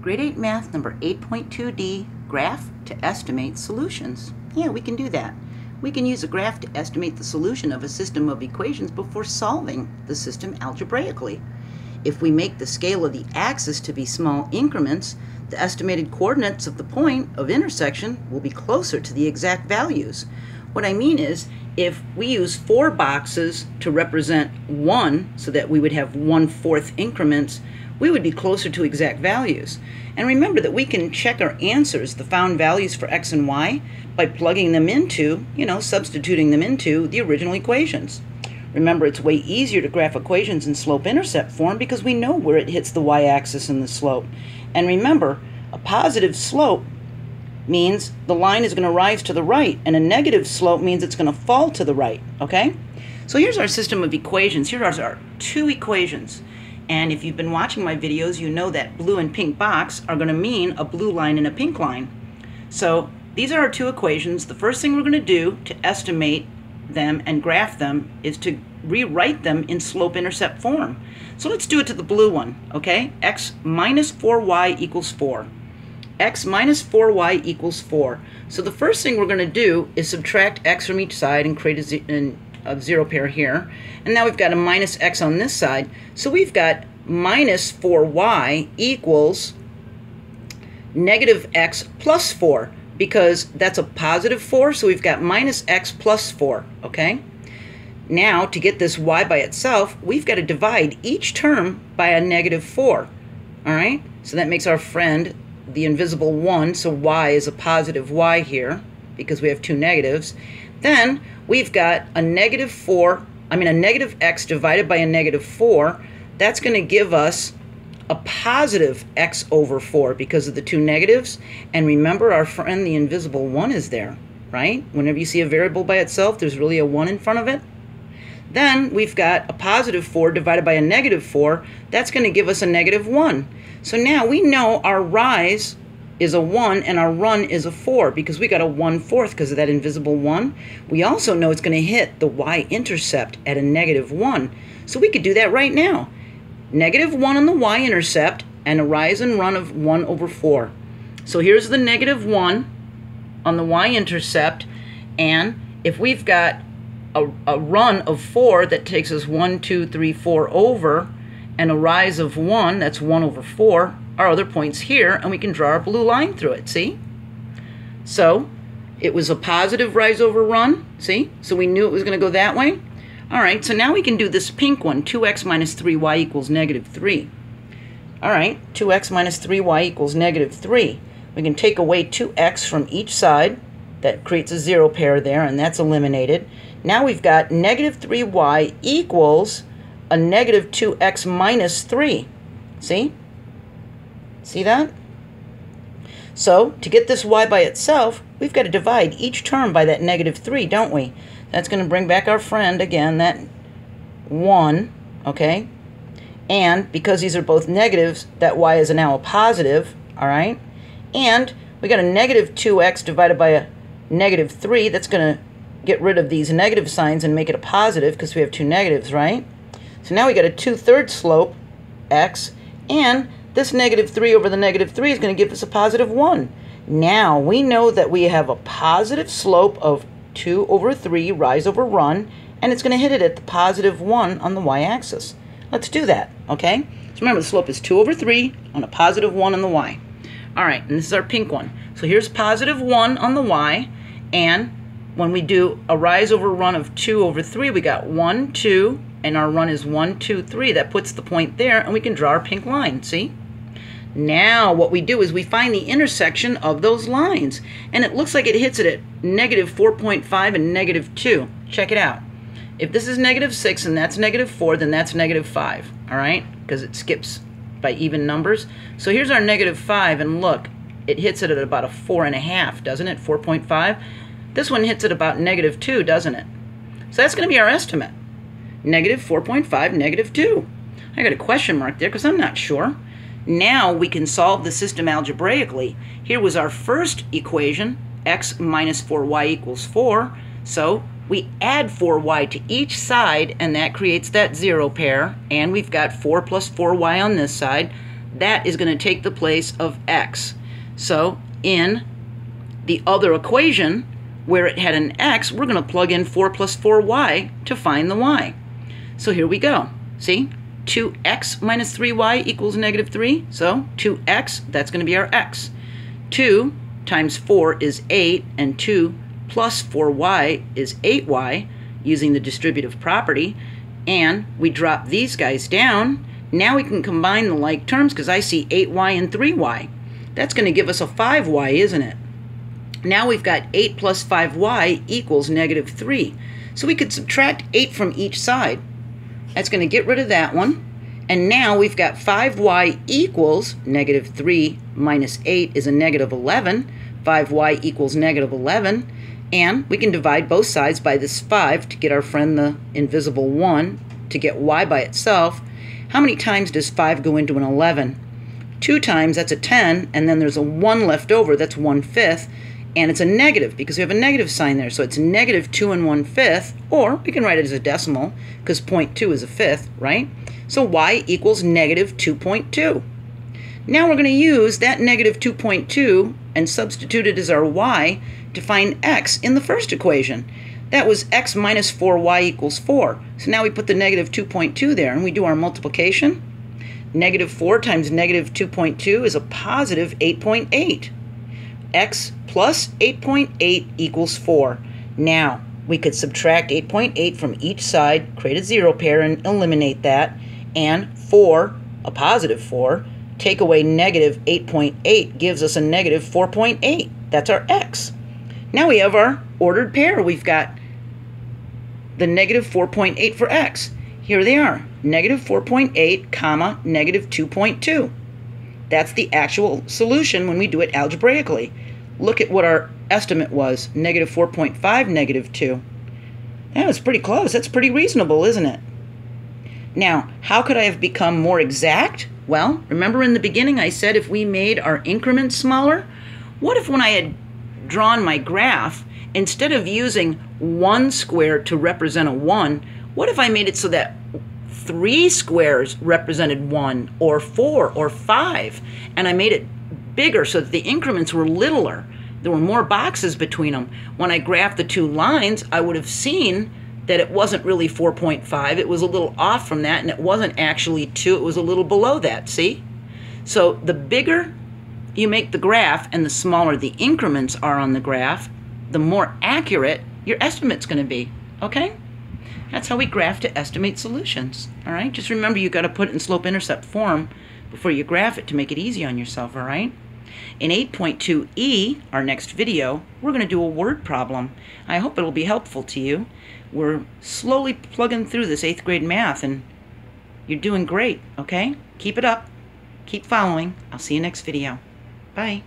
Grade 8 Math number 8.2D, graph to estimate solutions. Yeah, we can do that. We can use a graph to estimate the solution of a system of equations before solving the system algebraically. If we make the scale of the axis to be small increments, the estimated coordinates of the point of intersection will be closer to the exact values. What I mean is, if we use 4 boxes to represent 1, so that we would have 1/4 increments, we would be closer to exact values. And remember that we can check our answers, the found values for x and y, by plugging them into, substituting them into the original equations. Remember, it's way easier to graph equations in slope-intercept form because we know where it hits the y-axis and the slope. And remember, a positive slope means the line is going to rise to the right, and a negative slope means it's going to fall to the right, okay? So here's our system of equations. Here are our 2 equations. And if you've been watching my videos, you know that blue and pink box are going to mean a blue line and a pink line. So these are our 2 equations. The first thing we're going to do to estimate them and graph them is to rewrite them in slope-intercept form. So let's do it to the blue one, okay? X minus 4y equals 4. X minus 4y equals 4. So the first thing we're going to do is subtract x from each side and create a zero pair here. And now we've got a minus x on this side. So we've got minus 4y equals negative x plus 4, because that's a positive 4, so we've got minus x plus 4, okay? Now, to get this y by itself, we've got to divide each term by a negative 4, all right? So that makes our friend the invisible 1, so y is a positive y here, because we have 2 negatives. Then we've got a negative x divided by a negative 4. That's going to give us a positive x over 4 because of the 2 negatives. And remember, our friend the invisible 1 is there, right? Whenever you see a variable by itself, there's really a 1 in front of it. Then we've got a positive 4 divided by a negative 4. That's going to give us a negative 1. So now we know our rise is a 1 and our run is a 4 because we got a 1/4 because of that invisible 1. We also know it's going to hit the y-intercept at a negative 1. So we could do that right now. Negative 1 on the y-intercept and a rise and run of 1 over 4. So here's the negative 1 on the y-intercept, and if we've got a run of 4, that takes us 1, 2, 3, 4 over, and a rise of 1, that's 1 over 4, our other point's here, and we can draw our blue line through it, see? So it was a positive rise over run, see? So we knew it was going to go that way. All right, so now we can do this pink one, 2x minus 3y equals negative 3. All right, 2x minus 3y equals negative 3. We can take away 2x from each side. That creates a zero pair there, and that's eliminated. Now we've got negative 3y equals a negative 2x minus 3. See? See that? So to get this y by itself, we've got to divide each term by that negative 3, don't we? That's going to bring back our friend, again, that 1, okay? And because these are both negatives, that y is now a positive, all right? And we got a negative 2x divided by a negative 3. That's going to get rid of these negative signs and make it a positive because we have 2 negatives, right? So now we got a 2/3 slope, x, and this negative 3 over the negative 3 is going to give us a positive 1. Now we know that we have a positive slope of 2 over 3, rise over run, and it's going to hit it at the positive 1 on the y-axis. Let's do that, okay? So remember, the slope is 2 over 3 on a positive 1 on the y. All right, and this is our pink one. So here's positive 1 on the y, and when we do a rise over run of 2 over 3, we got 1, 2, and our run is 1, 2, 3. That puts the point there, and we can draw our pink line, see? Now what we do is we find the intersection of those lines, and it looks like it hits it at negative 4.5 and negative 2. Check it out. If this is negative 6 and that's negative 4, then that's negative 5, all right, because it skips by even numbers. So here's our negative 5, and look, it hits it at about a 4.5, doesn't it, 4.5? This one hits it about negative 2, doesn't it? So that's going to be our estimate, negative 4.5, negative 2. I got a question mark there because I'm not sure. Now we can solve the system algebraically. Here was our first equation, x minus 4y equals 4. So we add 4y to each side, and that creates that zero pair. And we've got 4 plus 4y on this side. that is going to take the place of x. So in the other equation, where it had an x, we're going to plug in 4 plus 4y to find the y. So here we go. See? 2x minus 3y equals negative 3. So 2x, that's going to be our x. 2 times 4 is 8, and 2 plus 4y is 8y, using the distributive property. And we drop these guys down. Now we can combine the like terms, because I see 8y and 3y. That's going to give us a 5y, isn't it? Now we've got 8 plus 5y equals negative 3. So we could subtract 8 from each side. That's going to get rid of that one. And now we've got 5y equals negative 3 minus 8 is a negative 11. 5y equals negative 11. And we can divide both sides by this 5 to get our friend the invisible 1 to get y by itself. How many times does 5 go into an 11? 2 times, that's a 10, and then there's a 1 left over, that's 1/5. And it's a negative because we have a negative sign there. So it's negative 2 and 1/5, or we can write it as a decimal because 0.2 is a fifth, right? So y equals negative 2.2. Now we're going to use that negative 2.2 and substitute it as our y to find x in the first equation. That was x minus 4y equals 4. So now we put the negative 2.2 there and we do our multiplication. Negative 4 times negative 2.2 is a positive 8.8. X plus 8.8 equals 4. Now, we could subtract 8.8 from each side, create a zero pair, and eliminate that. And 4, a positive 4, take away negative 8.8 gives us a negative 4.8. That's our x. Now we have our ordered pair. We've got the negative 4.8 for x. Here they are, negative 4.8, comma, negative 2.2. That's the actual solution when we do it algebraically. Look at what our estimate was, negative 4.5, negative 2. That was pretty close. That's pretty reasonable, isn't it? Now, how could I have become more exact? Well, remember in the beginning I said if we made our increments smaller? What if when I had drawn my graph, instead of using 1 square to represent a 1, what if I made it so that 3 squares represented 1 or 4 or 5, and I made it bigger so that the increments were littler? There were more boxes between them. When I graphed the two lines, I would have seen that it wasn't really 4.5. It was a little off from that, and it wasn't actually 2. It was a little below that, see? So the bigger you make the graph and the smaller the increments are on the graph, the more accurate your estimate's going to be, okay? That's how we graph to estimate solutions, all right? Just remember you've got to put it in slope-intercept form before you graph it to make it easy on yourself, all right? In 8.2e, our next video, we're going to do a word problem. I hope it'll be helpful to you. We're slowly plugging through this 8th grade math, and you're doing great, okay? Keep it up. Keep following. I'll see you next video. Bye.